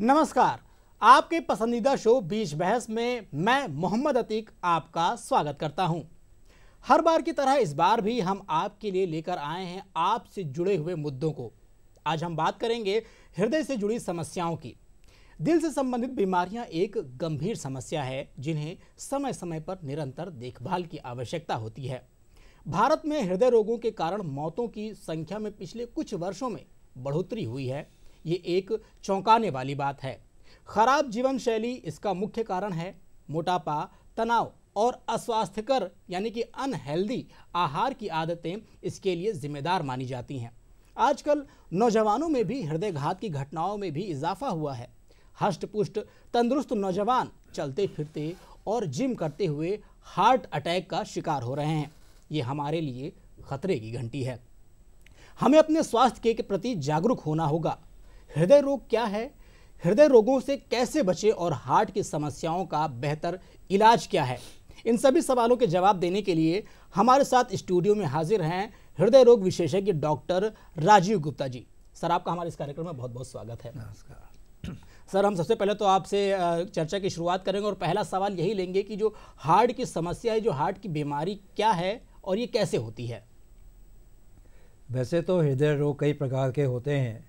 नमस्कार, आपके पसंदीदा शो बीच बहस में मैं मोहम्मद अतीक आपका स्वागत करता हूं। हर बार की तरह इस बार भी हम आपके लिए लेकर आए हैं आपसे जुड़े हुए मुद्दों को। आज हम बात करेंगे हृदय से जुड़ी समस्याओं की। दिल से संबंधित बीमारियां एक गंभीर समस्या है जिन्हें समय समय पर निरंतर देखभाल की आवश्यकता होती है। भारत में हृदय रोगों के कारण मौतों की संख्या में पिछले कुछ वर्षों में बढ़ोतरी हुई है। ये एक चौंकाने वाली बात है। खराब जीवन शैली इसका मुख्य कारण है। मोटापा, तनाव और अस्वास्थ्यकर यानी कि अनहेल्दी आहार की आदतें इसके लिए जिम्मेदार मानी जाती हैं। आजकल नौजवानों में भी हृदयघात की घटनाओं में भी इजाफा हुआ है। हष्ट पुष्ट तंदुरुस्त नौजवान चलते फिरते और जिम करते हुए हार्ट अटैक का शिकार हो रहे हैं। ये हमारे लिए खतरे की घंटी है। हमें अपने स्वास्थ्य के प्रति जागरूक होना होगा। हृदय रोग क्या है, हृदय रोगों से कैसे बचें और हार्ट की समस्याओं का बेहतर इलाज क्या है, इन सभी सवालों के जवाब देने के लिए हमारे साथ स्टूडियो में हाजिर हैं हृदय रोग विशेषज्ञ डॉक्टर राजीव गुप्ता जी। सर, आपका हमारे इस कार्यक्रम में बहुत बहुत स्वागत है। नमस्कार सर। हम सबसे पहले तो आपसे चर्चा की शुरुआत करेंगे और पहला सवाल यही लेंगे कि जो हार्ट की समस्या है, जो हार्ट की बीमारी क्या है और ये कैसे होती है। वैसे तो हृदय रोग कई प्रकार के होते हैं,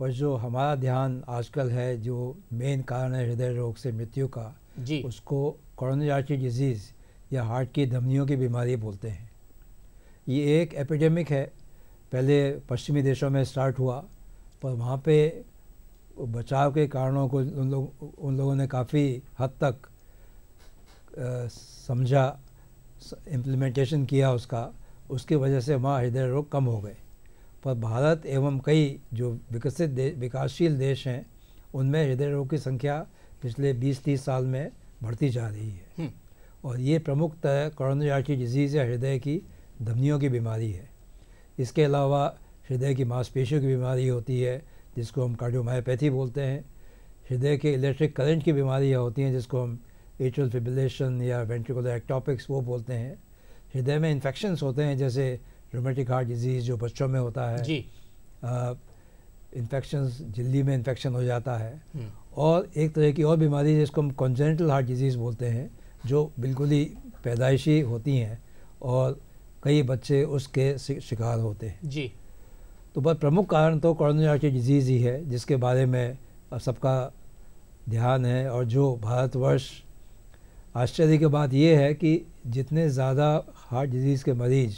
पर जो हमारा ध्यान आजकल है, जो मेन कारण है हृदय रोग से मृत्यु का जी, उसको कोरोनरी आर्टरी डिजीज़ या हार्ट की धमनियों की बीमारी बोलते हैं। ये एक एपिडेमिक है। पहले पश्चिमी देशों में स्टार्ट हुआ, पर वहाँ पे बचाव के कारणों को उन लोगों ने काफ़ी हद तक समझा, इम्प्लीमेंटेशन किया उसका। उसकी वजह से वहाँ हृदय रोग कम हो गए। पर भारत एवं कई जो विकसित विकासशील देश हैं, उनमें हृदय रोग की संख्या पिछले 20-30 साल में बढ़ती जा रही है। और ये प्रमुखतः कोरोनरी आर्टरी डिजीज़ या हृदय की धमनियों की बीमारी है। इसके अलावा हृदय की मांसपेशियों की बीमारी होती है जिसको हम कार्डियोमायोपैथी बोलते हैं। हृदय के इलेक्ट्रिक करंट की बीमारियाँ होती हैं जिसको हम एट्रियल फिब्रिलेशन या वेंट्रिकुलर एक्टोपिक्स वो बोलते हैं। हृदय में इन्फेक्शंस होते हैं जैसे रोमेटिक हार्ट डिजीज़ जो बच्चों में होता है जी, इन्फेक्शंस झिल्ली में इन्फेक्शन हो जाता है। और एक तरह की और बीमारी जिसको हम कॉन्जेनिटल हार्ट डिजीज़ बोलते हैं, जो बिल्कुल ही पैदाइशी होती हैं और कई बच्चे उसके शिकार होते हैं जी। तो बहुत प्रमुख कारण तो कोरोनरी आर्टरी डिजीज़ ही है जिसके बारे में सबका ध्यान है। और जो भारतवर्ष, आश्चर्य की बात यह है कि जितने ज़्यादा हार्ट डिजीज़ के मरीज़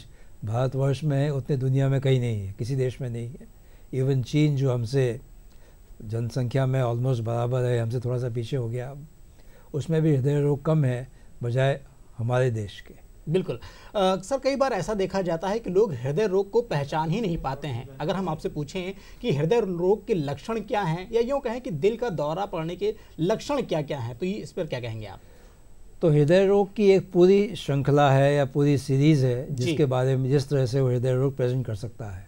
भारतवर्ष में हैं उतने दुनिया में कहीं नहीं है, किसी देश में नहीं है। इवन चीन जो हमसे जनसंख्या में ऑलमोस्ट बराबर है, हमसे थोड़ा सा पीछे हो गया, उसमें भी हृदय रोग कम है बजाय हमारे देश के। बिल्कुल सर, कई बार ऐसा देखा जाता है कि लोग हृदय रोग को पहचान ही नहीं पाते हैं। अगर हम आपसे पूछें कि हृदय रोग के लक्षण क्या हैं, या यूँ कहें कि दिल का दौरा पड़ने के लक्षण क्या क्या हैं, तो ये इस पर क्या कहेंगे आप? तो हृदय रोग की एक पूरी श्रृंखला है या पूरी सीरीज़ है जिसके बारे में, जिस तरह से वो हृदय रोग प्रेजेंट कर सकता है।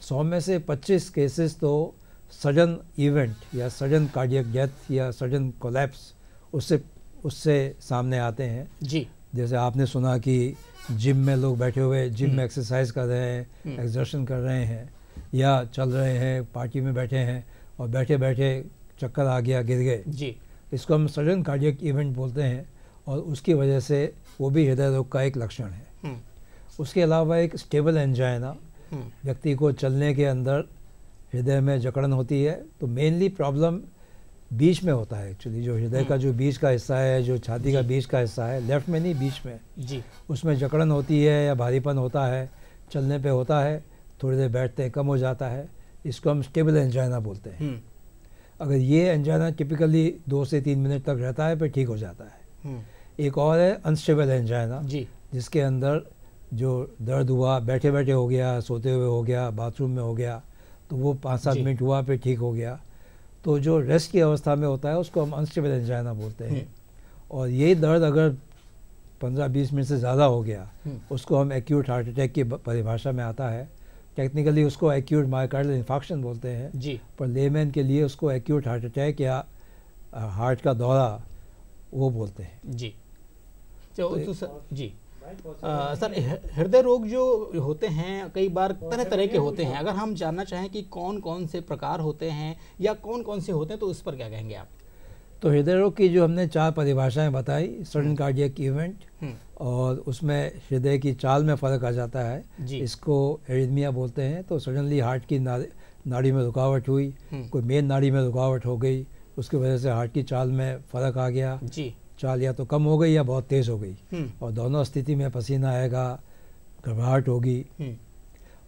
100 में से 25 केसेस तो सडन इवेंट या सडन कार्डियक डेथ या सडन कोलैप्स उससे सामने आते हैं जी। जैसे आपने सुना कि जिम में लोग बैठे हुए जिम में एक्सरसाइज कर रहे हैं, एक्सर्शन कर रहे हैं, या चल रहे हैं, पार्टी में बैठे हैं और बैठे बैठे चक्कर आ गया, गिर गए जी। इसको हम सडन कार्डियक इवेंट बोलते हैं और उसकी वजह से वो भी हृदय रोग का एक लक्षण है। उसके अलावा एक स्टेबल एंजाइना, व्यक्ति को चलने के अंदर हृदय में जकड़न होती है, तो मेनली प्रॉब्लम बीच में होता है। एक्चुअली जो हृदय का जो बीच का हिस्सा है, जो छाती का बीच का हिस्सा है, लेफ्ट में नहीं बीच में जी, उसमें जकड़न होती है या भारीपन होता है, चलने पे होता है, थोड़ी देर बैठते हैं, कम हो जाता है। इसको हम स्टेबल एंजाइना बोलते हैं। अगर ये एंजाइना टिपिकली 2 से 3 मिनट तक रहता है, फिर ठीक हो जाता है। एक और है अनस्टेबल एंजाइना जी, जिसके अंदर जो दर्द हुआ, बैठे बैठे हो गया, सोते हुए हो गया, बाथरूम में हो गया, तो वो 5-7 मिनट हुआ फिर ठीक हो गया। तो जो रेस्ट की अवस्था में होता है उसको हम अनस्टेबल एंजाइना बोलते हैं। और यही दर्द अगर 15-20 मिनट से ज़्यादा हो गया, उसको हम एक्यूट हार्ट अटैक की परिभाषा में आता है। टेक्निकली उसको एक्यूट मायोकार्डियल इन्फार्क्शन बोलते हैं जी, पर लेमैन के लिए उसको एक्यूट हार्ट अटैक या हार्ट का दौरा वो बोलते हैं जी। तो जी सर, हृदय रोग जो होते हैं कई बार तरह तरह के होते हैं, अगर हम जानना चाहें कि कौन कौन से प्रकार होते हैं या कौन कौन से होते हैं तो उस पर क्या कहेंगे आप? तो हृदय रोग की जो हमने चार परिभाषाएं बताई, सडन कार्डियक इवेंट, और उसमें हृदय की चाल में फ़र्क आ जाता है, इसको एरिथमिया बोलते हैं। तो सडनली हार्ट की नाड़ी में रुकावट हुई, कोई मेन नाड़ी में रुकावट हो गई, उसकी वजह से हार्ट की चाल में फ़र्क आ गया, चाल या तो कम हो गई या बहुत तेज़ हो गई, और दोनों स्थिति में पसीना आएगा, घबराहट होगी।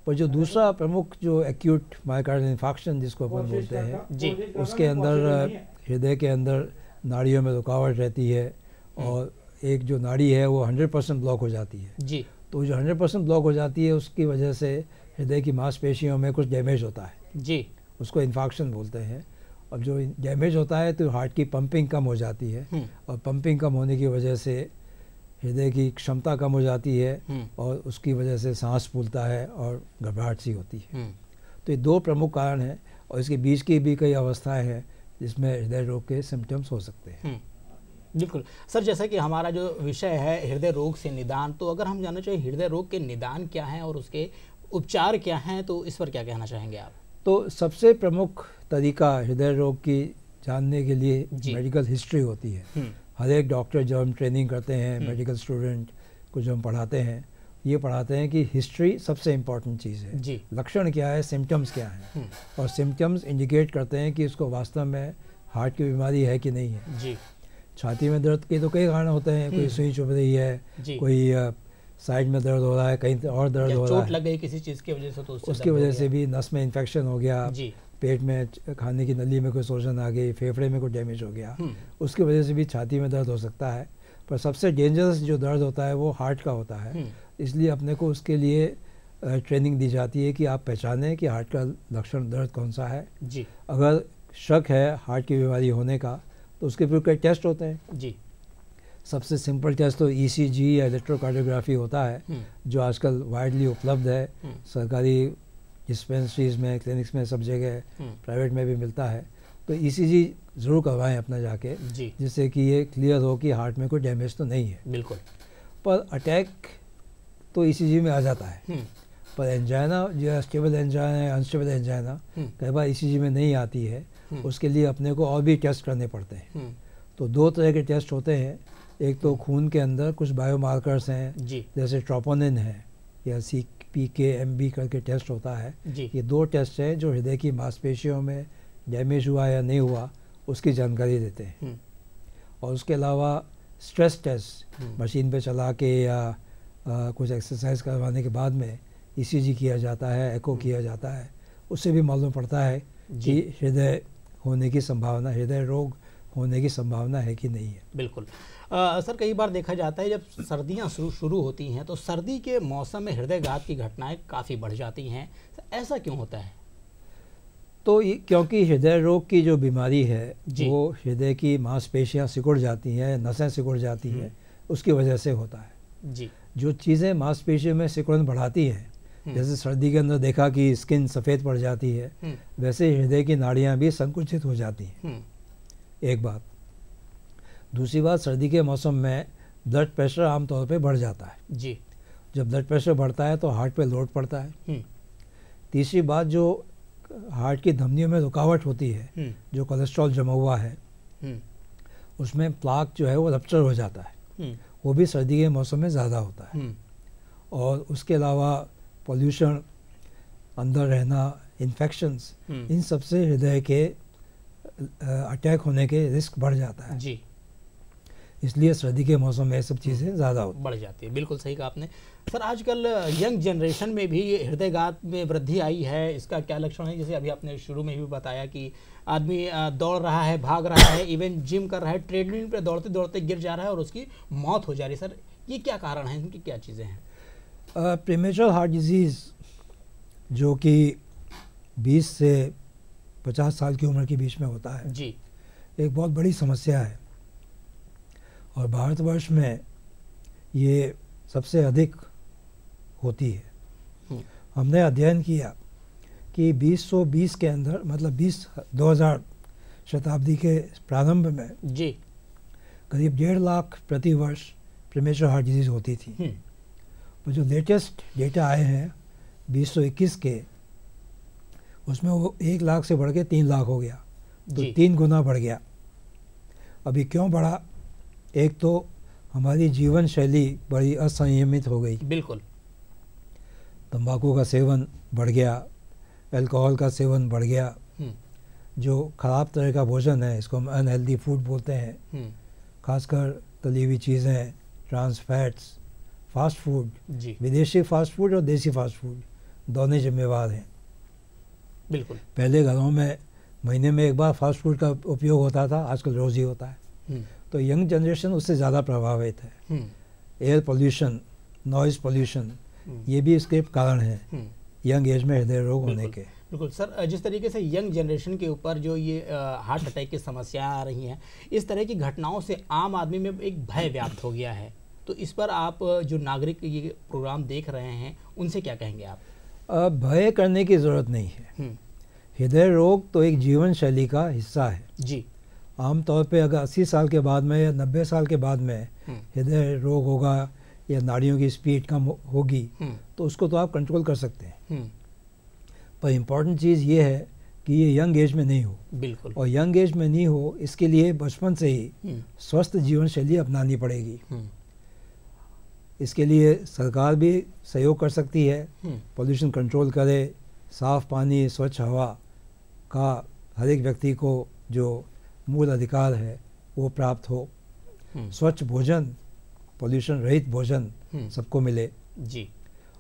और जो दूसरा प्रमुख जो एक्यूट मायोकार्डियल इन्फॉक्शन जिसको अपन बोलते हैं, उसके अंदर हृदय के अंदर नाड़ियों में रुकावट रहती है और एक जो नाड़ी है वो 100% ब्लॉक हो जाती है जी। तो जो 100% ब्लॉक हो जाती है उसकी वजह से हृदय की मांसपेशियों में कुछ डैमेज होता है जी, उसको इन्फॉक्शन बोलते हैं। और जो डैमेज होता है तो हार्ट की पंपिंग कम हो जाती है, और पंपिंग कम होने की वजह से हृदय की क्षमता कम हो जाती है, और उसकी वजह से सांस फूलता है और घबराहट सी होती है। तो ये दो प्रमुख कारण हैं, और इसके बीच की भी कई अवस्थाएं हैं जिसमें हृदय रोग के सिम्टम्स हो सकते हैं। बिल्कुल सर, जैसा कि हमारा जो विषय है हृदय रोग से निदान, तो अगर हम जानना चाहें हृदय रोग के निदान क्या हैं और उसके उपचार क्या हैं तो इस पर क्या कहना चाहेंगे आप? तो सबसे प्रमुख तरीका हृदय रोग की जानने के लिए मेडिकल हिस्ट्री होती है। हर एक डॉक्टर जब हम ट्रेनिंग करते हैं, मेडिकल स्टूडेंट को जो हम पढ़ाते हैं, ये पढ़ाते हैं कि हिस्ट्री सबसे इम्पॉर्टेंट चीज़ है। लक्षण क्या है, सिम्टम्स क्या हैं, और सिम्टम्स इंडिकेट करते हैं कि उसको वास्तव में हार्ट की बीमारी है कि नहीं है जी। छाती में दर्द के तो कई कारण होते हैं, कोई सुई चुभ रही है, कोई साइड में दर्द हो रहा है, कहीं और दर्द हो रहा है, चोट लग गई किसी चीज़ की वजह से, तो उसकी वजह से भी नस में इन्फेक्शन हो गया, पेट में खाने की नली में कोई सूजन आ गई, फेफड़े में कोई डैमेज हो गया, उसकी वजह से भी छाती में दर्द हो सकता है। पर सबसे डेंजरस जो दर्द होता है वो हार्ट का होता है, इसलिए अपने को उसके लिए ट्रेनिंग दी जाती है कि आप पहचानें कि हार्ट का लक्षण दर्द कौन सा है जी। अगर शक है हार्ट की बीमारी होने का तो उसके फिर कई टेस्ट होते हैं जी। सबसे सिंपल टेस्ट तो ECG या इलेक्ट्रोकार्डियोग्राफी होता है, जो आजकल वाइडली उपलब्ध है, सरकारी डिस्पेंसरीज में, क्लिनिक्स में, सब जगह, प्राइवेट में भी मिलता है। तो ECG ज़रूर करवाएं अपना जाके, जिससे कि ये क्लियर हो कि हार्ट में कोई डैमेज तो नहीं है। बिल्कुल। पर अटैक तो ECG में आ जाता है, पर एंजाइना जो है, स्टेबल एंजाइना या अनस्टेबल एंजाइना कई बार ECG में नहीं आती है, उसके लिए अपने को और भी टेस्ट करने पड़ते हैं। तो दो तरह के टेस्ट होते हैं, एक तो खून के अंदर कुछ बायोमार्कर्स हैं जैसे ट्रोपोनिन है या CPK-MB करके टेस्ट होता है। ये दो टेस्ट हैं जो हृदय की मांसपेशियों में डैमेज हुआ या नहीं हुआ उसकी जानकारी देते हैं। और उसके अलावा स्ट्रेस टेस्ट मशीन पे चला के या कुछ एक्सरसाइज करवाने के बाद में ECG किया जाता है, एको किया जाता है, उससे भी मालूम पड़ता है कि हृदय होने की संभावना, हृदय रोग होने की संभावना है कि नहीं है। बिल्कुल सर, कई बार देखा जाता है जब सर्दियां शुरू होती हैं तो सर्दी के मौसम में हृदयघात की घटनाएं काफ़ी बढ़ जाती हैं, ऐसा क्यों होता है? तो क्योंकि हृदय रोग की जो बीमारी है वो हृदय की मांसपेशियां सिकुड़ जाती हैं, नसें सिकुड़ जाती हैं, उसकी वजह से होता है जी। जो चीज़ें मांसपेशियों में सिकुड़न बढ़ाती हैं, जैसे सर्दी के अंदर देखा कि स्किन सफ़ेद पड़ जाती है, वैसे हृदय की नाड़ियाँ भी संकुचित हो जाती हैं, एक बात। दूसरी बात, सर्दी के मौसम में ब्लड प्रेशर आमतौर पे बढ़ जाता है जी। जब ब्लड प्रेशर बढ़ता है तो हार्ट पे लोड पड़ता है। तीसरी बात, जो हार्ट की धमनियों में रुकावट होती है, जो कोलेस्ट्रॉल जमा हुआ है उसमें प्लाक जो है वो रप्चर हो जाता है, वो भी सर्दी के मौसम में ज़्यादा होता है। और उसके अलावा पॉल्यूशन, अंदर रहना, इन्फेक्शंस, इन सबसे हृदय के अटैक होने के रिस्क बढ़ जाता है जी। इसलिए सर्दी के मौसम में ये सब चीज़ें ज़्यादा बढ़ जाती है। बिल्कुल सही कहा आपने। सर, आजकल यंग जनरेशन में भी हृदयघात में वृद्धि आई है, इसका क्या लक्षण है? जैसे अभी आपने शुरू में भी बताया कि आदमी दौड़ रहा है, भाग रहा है, इवन जिम कर रहा है, ट्रेडमिल पर दौड़ते दौड़ते गिर जा रहा है और उसकी मौत हो जा रही है। सर, ये क्या कारण है, इनकी क्या चीज़ें हैं? प्रीमेच्योर हार्ट डिजीज़ जो कि 20 से 50 साल की उम्र के बीच में होता है जी, एक बहुत बड़ी समस्या है, और भारतवर्ष में ये सबसे अधिक होती है। हमने अध्ययन किया कि 2020 के अंदर, मतलब 2000 शताब्दी के प्रारंभ में जी, करीब 1.5 लाख प्रतिवर्ष प्रीमेच्योर हार्ट डिजीज़ होती थी। तो जो लेटेस्ट डेटा आए हैं 2021 के, उसमें वो 1 लाख से बढ़ के 3 लाख हो गया, तो 3 गुना बढ़ गया। अभी क्यों बढ़ा? एक तो हमारी जीवन शैली बड़ी असंयमित हो गई, बिल्कुल तंबाकू का सेवन बढ़ गया, अल्कोहल का सेवन बढ़ गया, जो ख़राब तरह का भोजन है इसको हम अनहेल्दी फूड बोलते हैं, खासकर तली हुई चीज़ें, ट्रांस फैट्स, फास्ट फूड, विदेशी फास्ट फूड और देसी फास्ट फूड दोनों जिम्मेवार हैं। बिल्कुल, पहले घरों में महीने में 1 बार फास्ट फूड का उपयोग होता था, आजकल रोज़ ही होता है। तो यंग जनरेशन उससे ज़्यादा प्रभावित है। एयर पोल्यूशन, नॉइज़ पोल्यूशन, ये भी इसके कारण हैं यंग एज में हृदय रोग होने के। बिल्कुल सर, जिस तरीके से यंग जनरेशन के ऊपर जो ये हार्ट अटैक की समस्याएं आ रही हैं, इस तरह की घटनाओं से आम आदमी में एक भय व्याप्त हो गया है, तो इस पर आप जो नागरिक ये प्रोग्राम देख रहे हैं उनसे क्या कहेंगे आप? भय करने की ज़रूरत नहीं है। हृदय रोग तो एक जीवन शैली का हिस्सा है जी। आमतौर पर अगर 80 साल के बाद में या 90 साल के बाद में हृदय रोग होगा या नाड़ियों की स्पीड कम होगी, तो उसको तो आप कंट्रोल कर सकते हैं, पर इम्पॉर्टेंट चीज़ ये है कि ये यंग एज में नहीं हो। बिल्कुल, और यंग एज में नहीं हो इसके लिए बचपन से ही स्वस्थ जीवन शैली अपनानी पड़ेगी। इसके लिए सरकार भी सहयोग कर सकती है, पोल्यूशन कंट्रोल करे, साफ़ पानी, स्वच्छ हवा का हर एक व्यक्ति को जो मूल अधिकार है वो प्राप्त हो, स्वच्छ भोजन, पोल्यूशन रहित भोजन सबको मिले जी,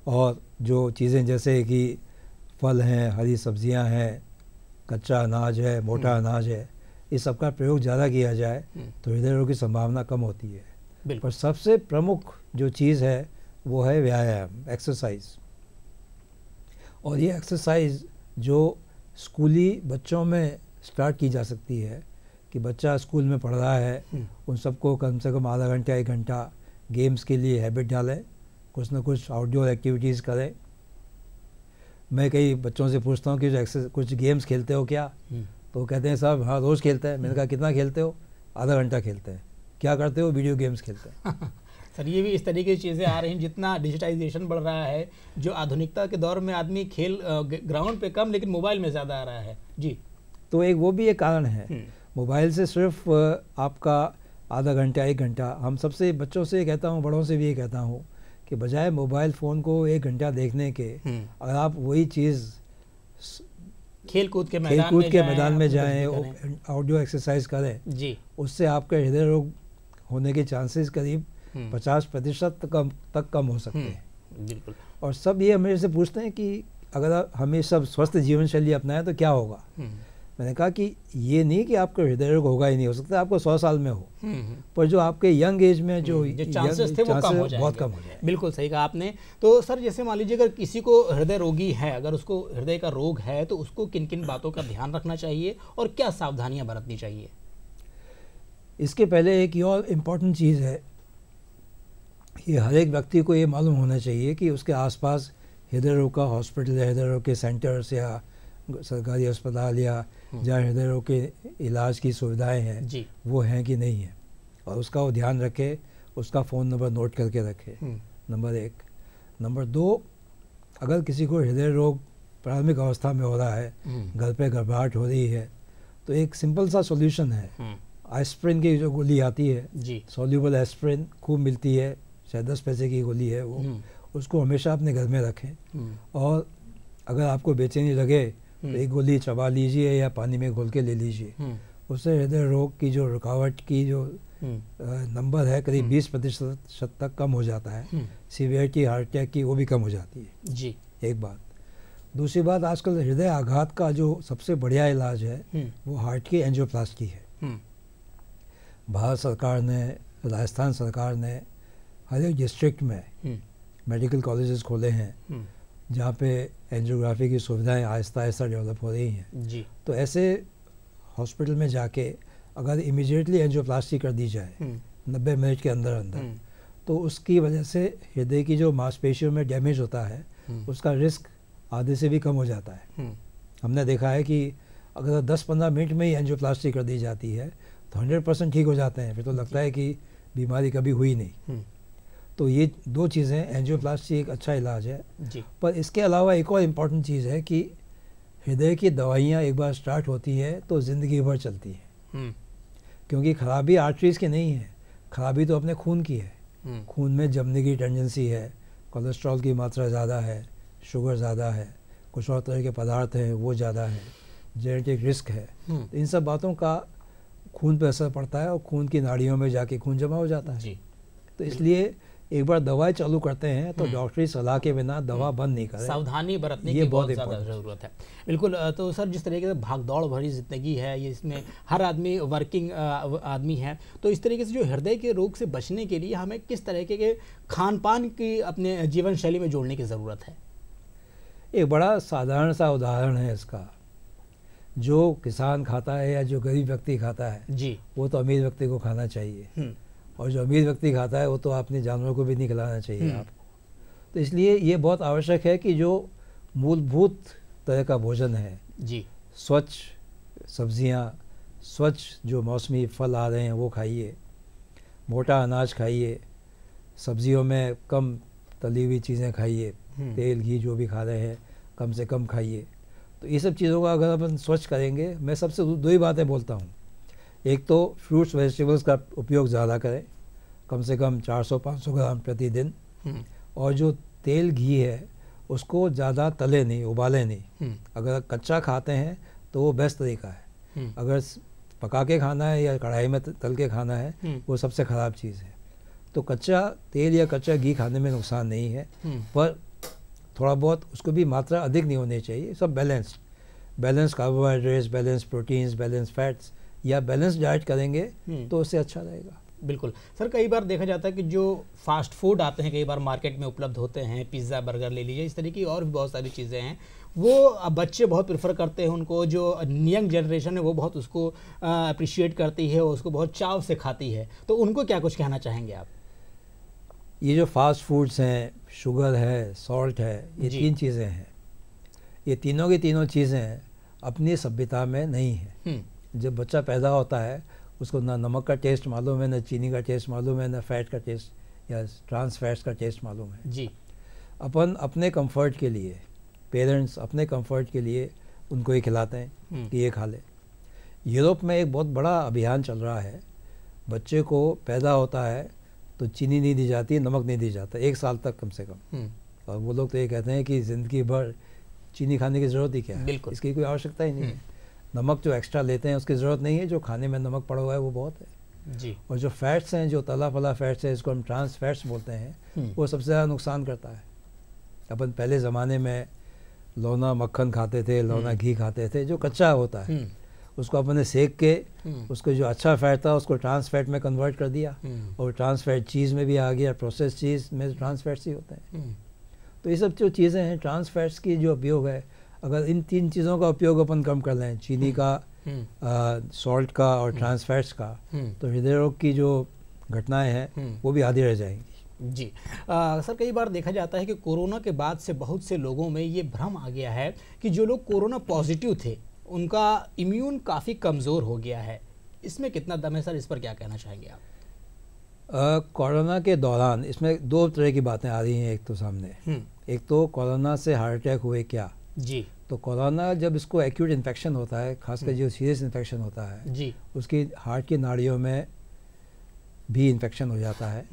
और जो चीज़ें जैसे कि फल हैं, हरी सब्जियां हैं, कच्चा अनाज है, मोटा अनाज है, इस सब का प्रयोग ज़्यादा किया जाए तो हृदय रोग की संभावना कम होती है। पर सबसे प्रमुख जो चीज़ है वो है व्यायाम, एक्सरसाइज। और ये एक्सरसाइज जो स्कूली बच्चों में स्टार्ट की जा सकती है कि बच्चा स्कूल में पढ़ रहा है, उन सबको कम से कम आधा घंटा 1 घंटा गेम्स के लिए हैबिट डालें, कुछ ना कुछ आउटडोर एक्टिविटीज़ करें। मैं कई बच्चों से पूछता हूँ कि कुछ गेम्स खेलते हो क्या, तो कहते हैं साहब हाँ रोज़ खेलते हैं। मैंने कहा कितना खेलते हो? आधा घंटा खेलते हैं। क्या करते हो? वीडियो गेम्स खेलते हैं। सर ये भी इस तरीके की चीज़ें आ रही हैं, जितना डिजिटाइजेशन बढ़ रहा है, जो आधुनिकता के दौर में आदमी खेल ग्राउंड पे कम लेकिन मोबाइल में ज़्यादा आ रहा है जी, तो एक वो भी एक कारण है। मोबाइल से सिर्फ आपका आधा घंटा 1 घंटा, हम सबसे बच्चों से कहता हूँ, बड़ों से भी ये कहता हूँ कि बजाय मोबाइल फ़ोन को 1 घंटा देखने के, अगर आप वही चीज़ खेल कूद के मैदान में जाएँ, आउटडोर एक्सरसाइज करें जी, उससे आपके हृदय रोग होने के चांसेस करीब 50% तक कम हो सकते हैं। बिल्कुल, और सब ये हमें से पूछते हैं कि अगर हमें सब स्वस्थ जीवन शैली अपनाएं तो क्या होगा। मैंने कहा कि ये नहीं कि आपको हृदय रोग होगा ही नहीं, हो सकता आपको 100 साल में हो, पर जो आपके यंग एज में जो चांसेस थे वो कम हो जाएंगे, बहुत कम हो जाएंगे। बिल्कुल सही कहा आपने। तो सर जैसे मान लीजिए अगर किसी को हृदय रोगी है, अगर उसको हृदय का रोग है, तो उसको किन किन बातों का ध्यान रखना चाहिए और क्या सावधानियाँ बरतनी चाहिए? इसके पहले एक और इम्पॉर्टेंट चीज़ है कि हर एक व्यक्ति को ये मालूम होना चाहिए कि उसके आसपास हृदय रोग का हॉस्पिटल या हृदय रोग के सेंटर्स या सरकारी अस्पताल या जहाँ हृदय रोग के इलाज की सुविधाएं हैं वो हैं कि नहीं है, और उसका वो ध्यान रखे, उसका फ़ोन नंबर नोट करके रखे। नंबर 1। नंबर 2, अगर किसी को हृदय रोग प्रारंभिक अवस्था में हो रहा है, घर पे घबराहट हो रही है, तो एक सिंपल सा सॉल्यूशन है, एस्प्रिन की जो गोली आती है जी, सोल्यूबल एस्प्रिन खूब मिलती है, शायद 10 पैसे की गोली है वो, उसको हमेशा अपने घर में रखें। और अगर आपको बेचैनी लगे तो एक गोली चबा लीजिए या पानी में घोल के ले लीजिए, उससे हृदय रोग की जो रुकावट की जो नंबर है करीब 20% तक कम हो जाता है, सीवियरिटी हार्ट अटैक की वो भी कम हो जाती है जी, एक बात। दूसरी बात, आजकल हृदय आघात का जो सबसे बढ़िया इलाज है वो हार्ट की एंजियोप्लास्टी है। भारत सरकार ने, राजस्थान सरकार ने हर एक डिस्ट्रिक्ट में मेडिकल कॉलेजेस खोले हैं जहाँ पे एंजियोग्राफी की सुविधाएं आहिस्ता आहिस्ता डेवलप हो रही हैं जी। तो ऐसे हॉस्पिटल में जाके अगर इमीडिएटली एंजियोप्लास्टी कर दी जाए 90 मिनट के अंदर अंदर, तो उसकी वजह से हृदय की जो मांसपेशियों में डैमेज होता है उसका रिस्क आधे से भी कम हो जाता है। हमने देखा है कि अगर 10-15 मिनट में ही एंजियोप्लास्टी कर दी जाती है तो 100% ठीक हो जाते हैं, फिर तो लगता है कि बीमारी कभी हुई नहीं। तो ये दो चीज़ें, एंजियोप्लास्टी एक अच्छा इलाज है जी। पर इसके अलावा एक और इम्पॉर्टेंट चीज़ है कि हृदय की दवाइयाँ एक बार स्टार्ट होती है तो ज़िंदगी भर चलती है, क्योंकि खराबी आर्टरीज़ की नहीं है, खराबी तो अपने खून की है। खून में जमने की टेंडेंसी है, कोलेस्ट्रॉल की मात्रा ज़्यादा है, शुगर ज़्यादा है, कुछ और तरह के पदार्थ हैं वो ज़्यादा है, जेनेटिक रिस्क है, तो इन सब बातों का खून पर असर पड़ता है और खून की नाड़ियों में जाके खून जमा हो जाता है। तो इसलिए एक बार दवाई चालू करते हैं तो डॉक्टरी सलाह के बिना दवा बंद नहीं करें, सावधानी बरतने की बहुत ज़्यादा ज़रूरत है। बिल्कुल। तो सर, जिस तरीके से भागदौड़ भरी ज़िंदगी है, ये इसमें हर आदमी वर्किंग आदमी है, तो इस तरीके से जो हृदय के रोग से बचने के लिए हमें किस तरीके के खान पान की अपने जीवन शैली में जोड़ने की ज़रूरत है? एक बड़ा साधारण सा उदाहरण है इसका, जो किसान खाता है या जो गरीब व्यक्ति खाता है जी, वो तो अमीर व्यक्ति को खाना चाहिए, और जो अमीर व्यक्ति खाता है वो तो अपने जानवरों को भी नहीं खिलाना चाहिए आपको। तो इसलिए ये बहुत आवश्यक है कि जो मूलभूत तरह का भोजन है जी, स्वच्छ सब्जियां, स्वच्छ जो मौसमी फल आ रहे हैं वो खाइए, मोटा अनाज खाइए, सब्जियों में कम तली हुई चीज़ें खाइए, तेल घी जो भी खा रहे हैं कम से कम खाइए। तो ये सब चीज़ों का अगर अपन स्वच्छ करेंगे, मैं सबसे दो ही बातें बोलता हूँ, एक तो फ्रूट्स वेजिटेबल्स का उपयोग ज़्यादा करें, कम से कम 400-500 ग्राम प्रतिदिन, और जो तेल घी है उसको ज़्यादा तले नहीं, उबाले नहीं। अगर कच्चा खाते हैं तो वो बेस्ट तरीका है, अगर पका के खाना है या कढ़ाई में तल के खाना है वो सबसे ख़राब चीज़ है। तो कच्चा तेल या कच्चा घी खाने में नुकसान नहीं है, पर थोड़ा बहुत उसको भी मात्रा अधिक नहीं होनी चाहिए। सब balance carbohydrates, balance proteins, balance fats या बैलेंस डाइट करेंगे तो उससे अच्छा रहेगा। बिल्कुल। सर, कई बार देखा जाता है कि जो फास्ट फूड आते हैं, कई बार मार्केट में उपलब्ध होते हैं, पिज़्ज़ा बर्गर ले लीजिए, इस तरह की और भी बहुत सारी चीज़ें हैं, वो बच्चे बहुत प्रेफर करते हैं उनको। जो यंग जनरेशन है वो बहुत उसको अप्रिशिएट करती है और उसको बहुत चाव से खाती है, तो उनको क्या कुछ कहना चाहेंगे आप? ये जो फास्ट फूड्स हैं, शुगर है, सॉल्ट है, ये तीन चीज़ें हैं, ये तीनों की तीनों चीज़ें अपनी सभ्यता में नहीं है। जब बच्चा पैदा होता है उसको ना नमक का टेस्ट मालूम है, ना चीनी का टेस्ट मालूम है, ना फैट का टेस्ट या ट्रांस फैट्स का टेस्ट मालूम है जी। अपन अपने कंफर्ट के लिए, पेरेंट्स अपने कंफर्ट के लिए उनको ये खिलाते हैं कि ये खा ले। यूरोप में एक बहुत बड़ा अभियान चल रहा है, बच्चे को पैदा होता है तो चीनी नहीं दी जाती, नमक नहीं दी जाता, 1 साल तक कम से कम, और वो लोग तो ये कहते हैं कि ज़िंदगी भर चीनी खाने की ज़रूरत ही क्या है, इसकी कोई आवश्यकता ही नहीं है। नमक जो एक्स्ट्रा लेते हैं उसकी ज़रूरत नहीं है, जो खाने में नमक पड़ा हुआ है वो बहुत है जी। और जो फैट्स हैं, जो तला फला फैट्स है, इसको हम ट्रांस फैट्स बोलते हैं, वो सबसे ज़्यादा नुकसान करता है। अपन पहले ज़माने में लौना मक्खन खाते थे, लौना घी खाते थे, जो कच्चा होता है उसको अपन ने सेक के उसको जो अच्छा फैट था उसको ट्रांस फैट में कन्वर्ट कर दिया, और ट्रांस फैट चीज़ में भी आ गया, प्रोसेस चीज़ में ट्रांस फैट्स ही होते हैं। तो ये सब जो चीज़ें हैं, ट्रांस फैट्स की जो उपयोग है, अगर इन तीन चीज़ों का उपयोग अपन कम कर लें, चीनी का, सॉल्ट का और ट्रांस फैट्स का, तो हृदय रोग की जो घटनाएं हैं वो भी आधी रह जाएंगी जी। सर, कई बार देखा जाता है कि कोरोना के बाद से बहुत से लोगों में ये भ्रम आ गया है कि जो लोग कोरोना पॉजिटिव थे उनका इम्यून काफ़ी कमज़ोर हो गया है, इसमें कितना दम है सर, इस पर क्या कहना चाहेंगे आप? कोरोना के दौरान इसमें दो तरह की बातें आ रही हैं, एक तो सामने, एक तो कोरोना से हार्ट अटैक हुए क्या जी। तो कोरोना जब इसको एक्यूट इन्फेक्शन होता है, खासकर जो सीरियस इन्फेक्शन होता है जी, उसकी हार्ट की नाड़ियों में भी इन्फेक्शन हो जाता है,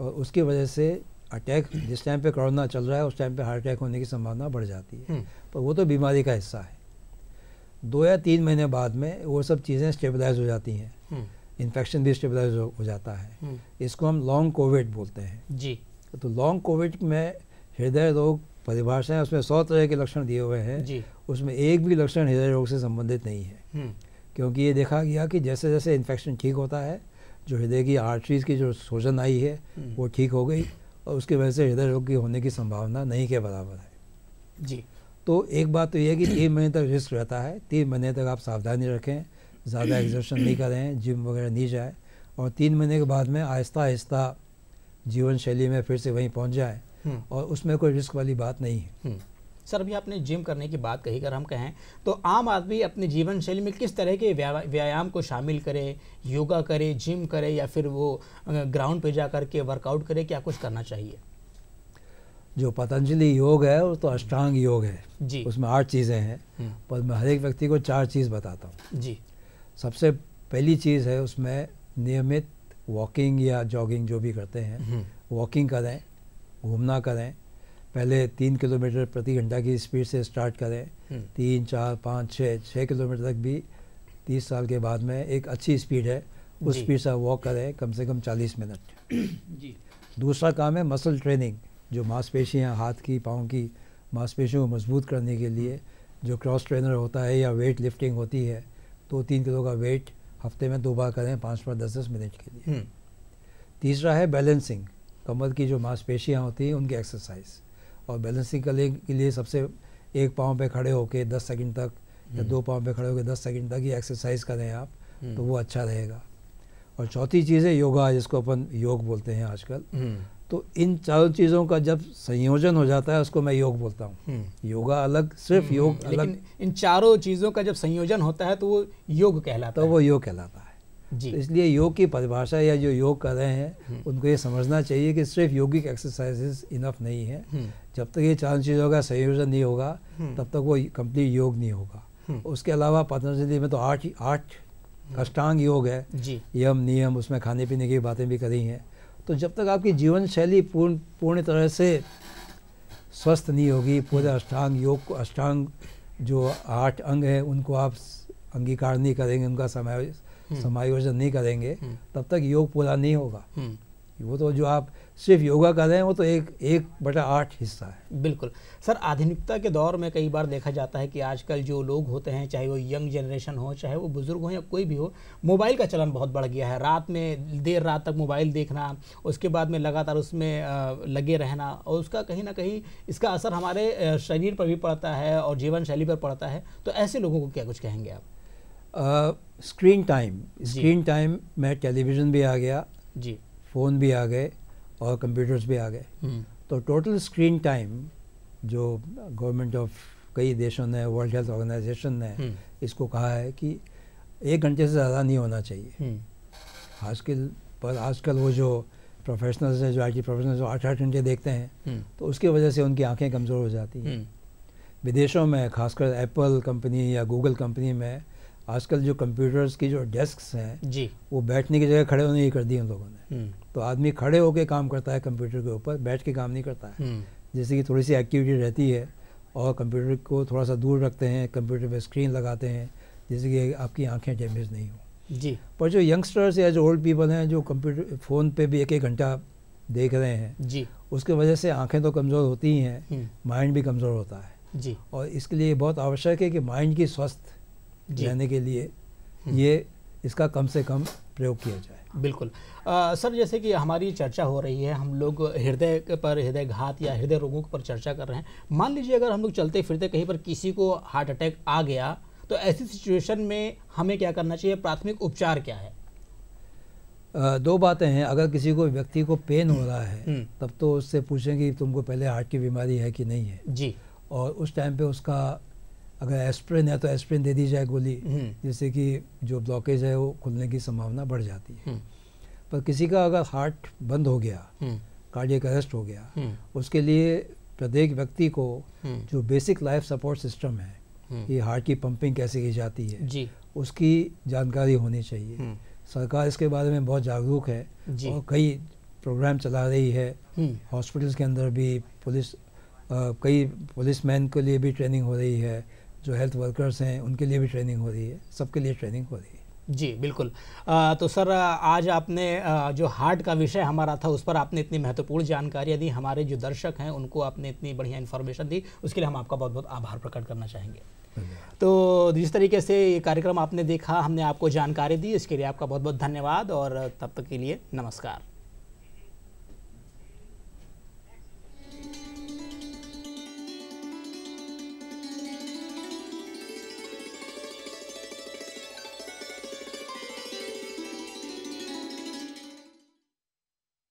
और उसकी वजह से अटैक, जिस टाइम पे कोरोना चल रहा है उस टाइम पे हार्ट अटैक होने की संभावना बढ़ जाती है, पर वो तो बीमारी का हिस्सा है। 2 या 3 महीने बाद में वो सब चीज़ें स्टेबलाइज हो जाती हैं, इन्फेक्शन भी स्टेबलाइज हो जाता है, इसको हम लॉन्ग कोविड बोलते हैं जी। तो लॉन्ग कोविड में हृदय रोग परिभाषाएं, उसमें 100 तरह के लक्षण दिए हुए हैं, उसमें एक भी लक्षण हृदय रोग से संबंधित नहीं है, क्योंकि ये देखा गया कि जैसे जैसे इन्फेक्शन ठीक होता है, जो हृदय की आर्टरीज़ की जो सूजन आई है वो ठीक हो गई, और उसकी वजह से हृदय रोग की होने की संभावना नहीं के बराबर है जी। तो एक बात तो यह है कि 3 महीने तक रिस्क रहता है, 3 महीने तक आप सावधानी रखें, ज़्यादा एक्सर्शन नहीं करें, जिम वगैरह नहीं जाएँ, और 3 महीने के बाद में आहिस्ता आहिस्ता जीवन शैली में फिर से वहीं पहुँच जाएँ, और उसमें कोई रिस्क वाली बात नहीं है। सर अभी आपने जिम करने की बात कही, अगर हम कहें तो आम आदमी अपने जीवन शैली में किस तरह के व्यायाम को शामिल करे, योगा करे, जिम करे या फिर वो ग्राउंड पे जा कर के वर्कआउट करे, क्या कुछ करना चाहिए? जो पतंजलि योग है वो तो अष्टांग योग है जी, उसमें 8 चीज़ें हैं, पर मैं हर एक व्यक्ति को 4 चीज़ बताता हूँ जी। सबसे पहली चीज़ है उसमें नियमित वॉकिंग या जॉगिंग जो भी करते हैं, वॉकिंग करें, घूमना करें। पहले 3 किलोमीटर प्रति घंटा की स्पीड से स्टार्ट करें, 3, 4, 5, 6 किलोमीटर तक भी 30 साल के बाद में एक अच्छी स्पीड है, उस स्पीड से वॉक करें कम से कम 40 मिनट जी। दूसरा काम है मसल ट्रेनिंग, जो मांसपेशियां, हाथ की, पाँव की मांसपेशियों को मजबूत करने के लिए जो क्रॉस ट्रेनर होता है या वेट लिफ्टिंग होती है, 2-3 किलो का वेट हफ्ते में 2 बार करें 5-10 मिनट के लिए। तीसरा है बैलेंसिंग, कमर की जो मांसपेशियाँ होती हैं उनकी एक्सरसाइज, और बैलेंसिंग करने के लिए सबसे एक पाँव पे खड़े होके 10 सेकंड तक या 2 पाँव पे खड़े होके 10 सेकंड तक ही एक्सरसाइज करें आप, तो वो अच्छा रहेगा। और चौथी चीज़ है योगा, जिसको अपन योग बोलते हैं आजकल। तो इन चारों चीज़ों का जब संयोजन हो जाता है उसको मैं योग बोलता हूँ। योगा अलग, सिर्फ योग अलग, इन चारों चीज़ों का जब संयोजन होता है तो वो योग कहलाता है, तो वो योग कहलाता है जी। तो इसलिए योग की परिभाषा या जो योग कर रहे हैं उनको ये समझना चाहिए कि सिर्फ योगिक एक्सरसाइजेस इनफ नहीं है। जब तक ये 4 चीज़ों का संयोजन नहीं होगा तब तक वो कंप्लीट योग नहीं होगा। उसके अलावा पतंजलि में तो 8 अष्टांग योग है, यम नियम, उसमें खाने पीने की बातें भी करी हैं। तो जब तक आपकी जीवन शैली पूर्ण तरह से स्वस्थ नहीं होगी, पूरे अष्टांग योग को, अष्टांग जो 8 अंग हैं उनको आप अंगीकार नहीं करेंगे, उनका समायोजन नहीं करेंगे, तब तक योग पूरा नहीं होगा। वो तो जो आप सिर्फ योगा कर रहे हैं वो तो 1/8 हिस्सा है। बिल्कुल सर, आधुनिकता के दौर में कई बार देखा जाता है कि आजकल जो लोग होते हैं, चाहे वो यंग जनरेशन हो, चाहे वो बुजुर्ग हो या कोई भी हो, मोबाइल का चलन बहुत बढ़ गया है। रात में, देर रात तक मोबाइल देखना, उसके बाद में लगातार उसमें लगे रहना, और उसका कहीं ना कहीं इसका असर हमारे शरीर पर भी पड़ता है और जीवन शैली पर पड़ता है। तो ऐसे लोगों को क्या कुछ कहेंगे आप? स्क्रीन टाइम में टेलीविज़न भी आ गया जी, फ़ोन भी आ गए और कंप्यूटर्स भी आ गए। तो टोटल स्क्रीन टाइम जो गवर्नमेंट ऑफ कई देशों ने, वर्ल्ड हेल्थ ऑर्गेनाइजेशन ने इसको कहा है कि 1 घंटे से ज़्यादा नहीं होना चाहिए। आजकल वो जो प्रोफेशनल्स हैं, जो IT प्रोफेशनल्स 8-8 घंटे देखते हैं, तो उसकी वजह से उनकी आँखें कमज़ोर हो जाती हैं। विदेशों में, खासकर एप्पल कंपनी या गूगल कंपनी में, आजकल जो कंप्यूटर्स की जो डेस्क्स हैं जी, वो बैठने की जगह खड़े होने की कर दी उन लोगों ने। तो आदमी खड़े होकर काम करता है कंप्यूटर के ऊपर, बैठ के काम नहीं करता है। जैसे कि थोड़ी सी एक्टिविटी रहती है और कंप्यूटर को थोड़ा सा दूर रखते हैं, कंप्यूटर पे स्क्रीन लगाते हैं, जैसे कि आपकी आँखें डैमेज नहीं हो जी। पर जो यंगस्टर्स या जो ओल्ड पीपल हैं, जो कंप्यूटर, फ़ोन पर भी 1-1 घंटा देख रहे हैं जी, उसकी वजह से आँखें तो कमज़ोर होती ही हैं, माइंड भी कमज़ोर होता है जी। और इसके लिए बहुत आवश्यक है कि माइंड की स्वस्थ रहने के लिए ये इसका कम से कम प्रयोग किया जाए। बिल्कुल सर, जैसे कि हमारी चर्चा हो रही है, हम लोग हृदय पर, हृदय घात या हृदय रोगों पर चर्चा कर रहे हैं। मान लीजिए अगर हम लोग चलते फिरते कहीं पर किसी को हार्ट अटैक आ गया, तो ऐसी सिचुएशन में हमें क्या करना चाहिए? प्राथमिक उपचार क्या है? 2 बातें हैं। अगर किसी को, व्यक्ति को पेन हो रहा है, तब तो उससे पूछें कि तुमको पहले हार्ट की बीमारी है कि नहीं है जी। और उस टाइम पर उसका अगर एस्प्रिन है तो एस्प्रिन दे दी जाए गोली, जिससे कि जो ब्लॉकेज है वो खुलने की संभावना बढ़ जाती है। पर किसी का अगर हार्ट बंद हो गया, कार्डियक अरेस्ट हो गया, उसके लिए प्रत्येक व्यक्ति को जो बेसिक लाइफ सपोर्ट सिस्टम है, ये हार्ट की पंपिंग कैसे की जाती है जी, उसकी जानकारी होनी चाहिए। सरकार इसके बारे में बहुत जागरूक है और कई प्रोग्राम चला रही है। हॉस्पिटल्स के अंदर भी कई पुलिसमैन के लिए भी ट्रेनिंग हो रही है, जो हेल्थ वर्कर्स हैं उनके लिए भी ट्रेनिंग हो रही है, सबके लिए ट्रेनिंग हो रही है जी। बिल्कुल तो सर, आज आपने जो हार्ट का विषय हमारा था उस पर आपने इतनी महत्वपूर्ण जानकारी दी, हमारे जो दर्शक हैं उनको आपने इतनी बढ़िया इन्फॉर्मेशन दी, उसके लिए हम आपका बहुत बहुत आभार प्रकट करना चाहेंगे। तो जिस तरीके से ये कार्यक्रम आपने देखा, हमने आपको जानकारी दी, इसके लिए आपका बहुत बहुत धन्यवाद, और तब तक के लिए नमस्कार।